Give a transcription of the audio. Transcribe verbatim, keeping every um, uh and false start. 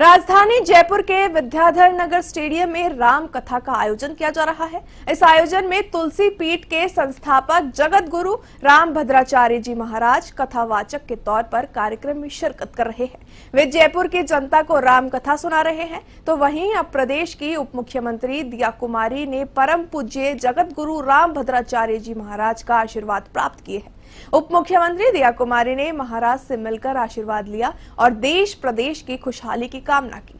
राजधानी जयपुर के विद्याधर नगर स्टेडियम में राम कथा का आयोजन किया जा रहा है। इस आयोजन में तुलसी पीठ के संस्थापक जगद्गुरु रामभद्राचार्य जी महाराज कथावाचक के तौर पर कार्यक्रम में शिरकत कर रहे हैं। वे जयपुर की जनता को राम कथा सुना रहे हैं, तो वहीं अब प्रदेश की उप मुख्यमंत्री दिया कुमारी ने परम पूज्य जगद्गुरु रामभद्राचार्य जी महाराज का आशीर्वाद प्राप्त किए हैं। उप मुख्यमंत्री दिया कुमारी ने महाराज से मिलकर आशीर्वाद लिया और देश प्रदेश की खुशहाली की कामना की।